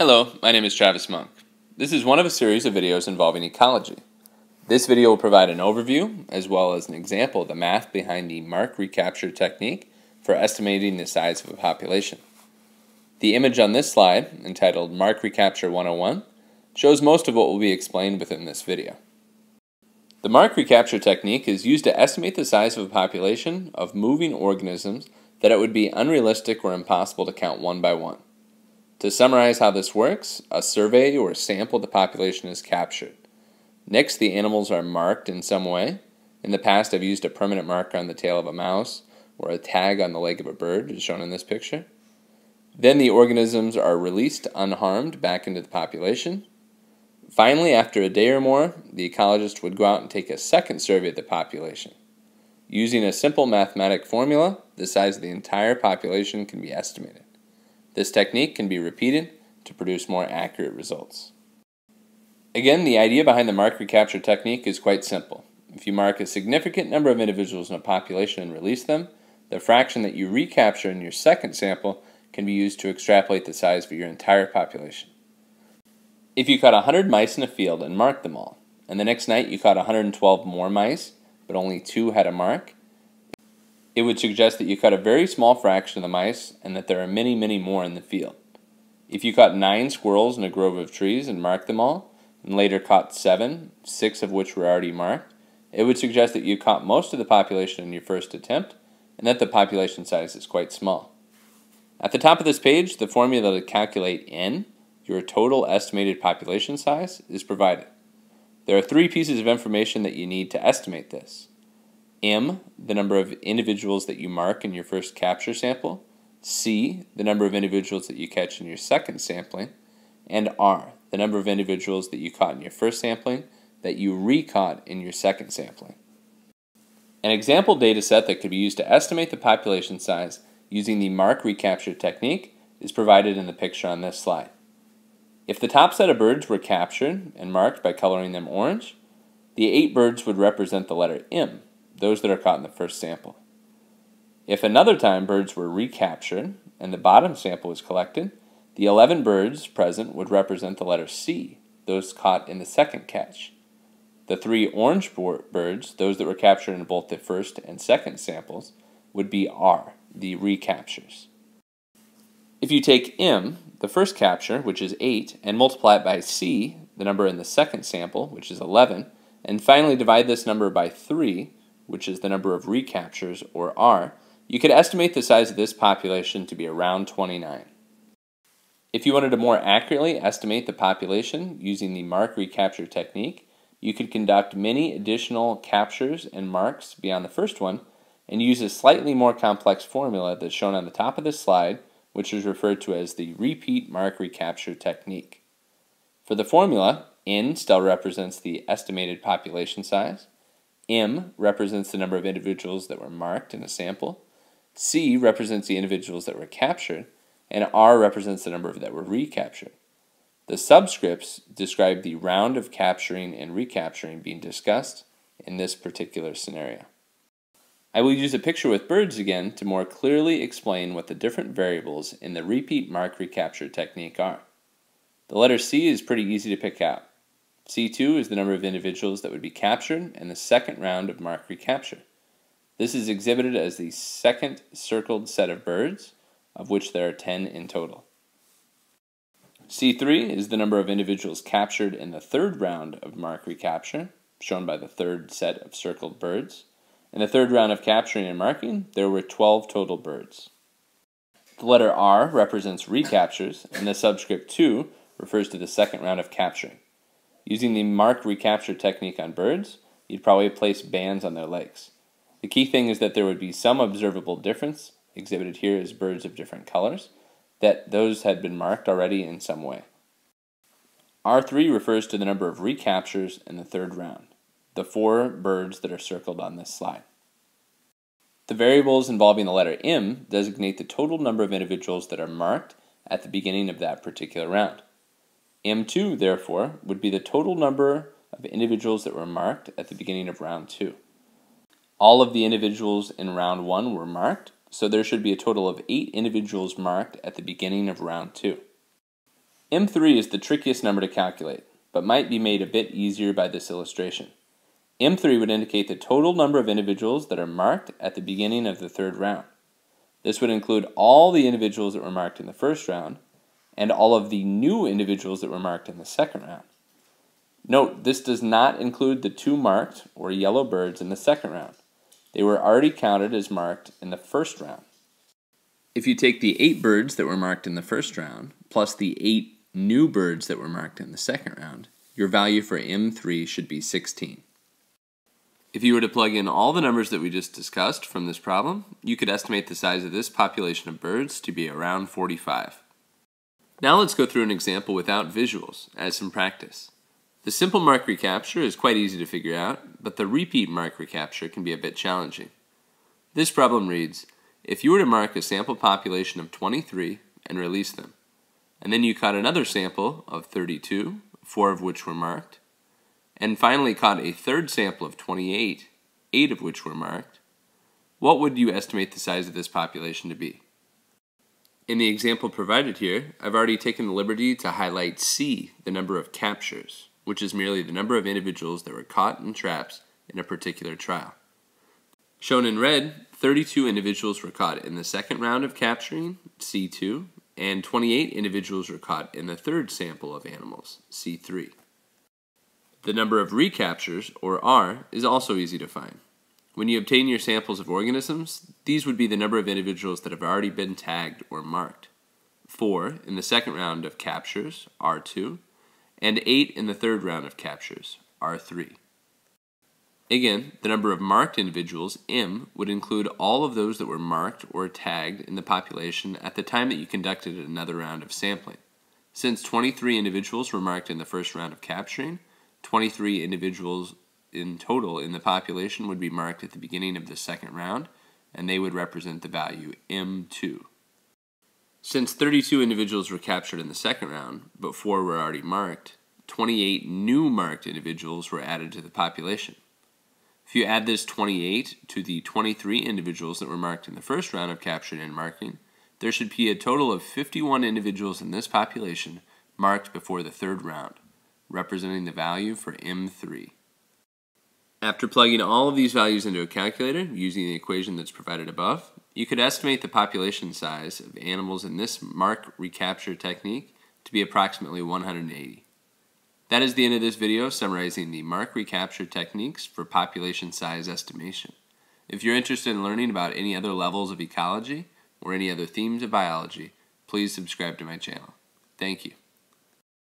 Hello, my name is Travis Monk. This is one of a series of videos involving ecology. This video will provide an overview as well as an example of the math behind the Mark Recapture technique for estimating the size of a population. The image on this slide, entitled Mark Recapture 101, shows most of what will be explained within this video. The Mark Recapture technique is used to estimate the size of a population of moving organisms that it would be unrealistic or impossible to count one by one. To summarize how this works, a survey or a sample of the population is captured. Next, the animals are marked in some way. In the past, I've used a permanent marker on the tail of a mouse or a tag on the leg of a bird, as shown in this picture. Then the organisms are released unharmed back into the population. Finally, after a day or more, the ecologist would go out and take a second survey of the population. Using a simple mathematic formula, the size of the entire population can be estimated. This technique can be repeated to produce more accurate results. Again, the idea behind the Mark Recapture technique is quite simple. If you mark a significant number of individuals in a population and release them, the fraction that you recapture in your second sample can be used to extrapolate the size of your entire population. If you caught 100 mice in a field and marked them all, and the next night you caught 112 more mice, but only 2 had a mark, it would suggest that you caught a very small fraction of the mice and that there are many, many more in the field. If you caught 9 squirrels in a grove of trees and marked them all, and later caught 7, 6 of which were already marked, it would suggest that you caught most of the population in your first attempt and that the population size is quite small. At the top of this page, the formula to calculate N, your total estimated population size, is provided. There are 3 pieces of information that you need to estimate this. M, the number of individuals that you mark in your first capture sample, C, the number of individuals that you catch in your second sampling, and R, the number of individuals that you caught in your first sampling that you re-caught in your second sampling. An example data set that could be used to estimate the population size using the Mark Recapture technique is provided in the picture on this slide. If the top set of birds were captured and marked by coloring them orange, the 8 birds would represent the letter M, those that are caught in the first sample. If another time birds were recaptured and the bottom sample was collected, the 11 birds present would represent the letter C, those caught in the second catch. The 3 orange birds, those that were captured in both the first and second samples, would be R, the recaptures. If you take M, the first capture, which is 8, and multiply it by C, the number in the second sample, which is 11, and finally divide this number by 3, which is the number of recaptures, or R, you could estimate the size of this population to be around 29. If you wanted to more accurately estimate the population using the Mark Recapture technique, you could conduct many additional captures and marks beyond the first one and use a slightly more complex formula that's shown on the top of this slide, which is referred to as the repeat Mark Recapture technique. For the formula, N still represents the estimated population size, M represents the number of individuals that were marked in a sample, C represents the individuals that were captured, and R represents the number that were recaptured. The subscripts describe the round of capturing and recapturing being discussed in this particular scenario. I will use a picture with birds again to more clearly explain what the different variables in the repeat Mark Recapture technique are. The letter C is pretty easy to pick out. C2 is the number of individuals that would be captured in the second round of Mark Recapture. This is exhibited as the second circled set of birds, of which there are 10 in total. C3 is the number of individuals captured in the third round of Mark Recapture, shown by the third set of circled birds. In the third round of capturing and marking, there were 12 total birds. The letter R represents recaptures, and the subscript 2 refers to the second round of capturing. Using the Mark Recapture technique on birds, you'd probably place bands on their legs. The key thing is that there would be some observable difference, exhibited here as birds of different colors, that those had been marked already in some way. R3 refers to the number of recaptures in the third round, the 4 birds that are circled on this slide. The variables involving the letter M designate the total number of individuals that are marked at the beginning of that particular round. M2, therefore, would be the total number of individuals that were marked at the beginning of round 2. All of the individuals in round 1 were marked, so there should be a total of 8 individuals marked at the beginning of round 2. M3 is the trickiest number to calculate, but might be made a bit easier by this illustration. M3 would indicate the total number of individuals that are marked at the beginning of the third round. This would include all the individuals that were marked in the first round, and all of the new individuals that were marked in the second round. Note, this does not include the two marked, or yellow birds, in the second round. They were already counted as marked in the first round. If you take the 8 birds that were marked in the first round, plus the 8 new birds that were marked in the second round, your value for M3 should be 16. If you were to plug in all the numbers that we just discussed from this problem, you could estimate the size of this population of birds to be around 45. Now let's go through an example without visuals, as some practice. The simple mark recapture is quite easy to figure out, but the repeat mark recapture can be a bit challenging. This problem reads, if you were to mark a sample population of 23 and release them, and then you caught another sample of 32, 4 of which were marked, and finally caught a third sample of 28, 8 of which were marked, what would you estimate the size of this population to be? In the example provided here, I've already taken the liberty to highlight C, the number of captures, which is merely the number of individuals that were caught in traps in a particular trial. Shown in red, 32 individuals were caught in the second round of capturing, C2, and 28 individuals were caught in the third sample of animals, C3. The number of recaptures, or R, is also easy to find. When you obtain your samples of organisms, these would be the number of individuals that have already been tagged or marked. 4 in the second round of captures, R2, and 8 in the third round of captures, R3. Again, the number of marked individuals, M, would include all of those that were marked or tagged in the population at the time that you conducted another round of sampling. Since 23 individuals were marked in the first round of capturing, 23 individuals in total in the population would be marked at the beginning of the second round, and they would represent the value M2. Since 32 individuals were captured in the second round, but 4 were already marked, 28 new marked individuals were added to the population. If you add this 28 to the 23 individuals that were marked in the first round of capturing and marking, there should be a total of 51 individuals in this population marked before the third round, representing the value for M3. After plugging all of these values into a calculator using the equation that's provided above, you could estimate the population size of animals in this mark recapture technique to be approximately 180. That is the end of this video summarizing the mark recapture techniques for population size estimation. If you're interested in learning about any other levels of ecology or any other themes of biology, please subscribe to my channel. Thank you.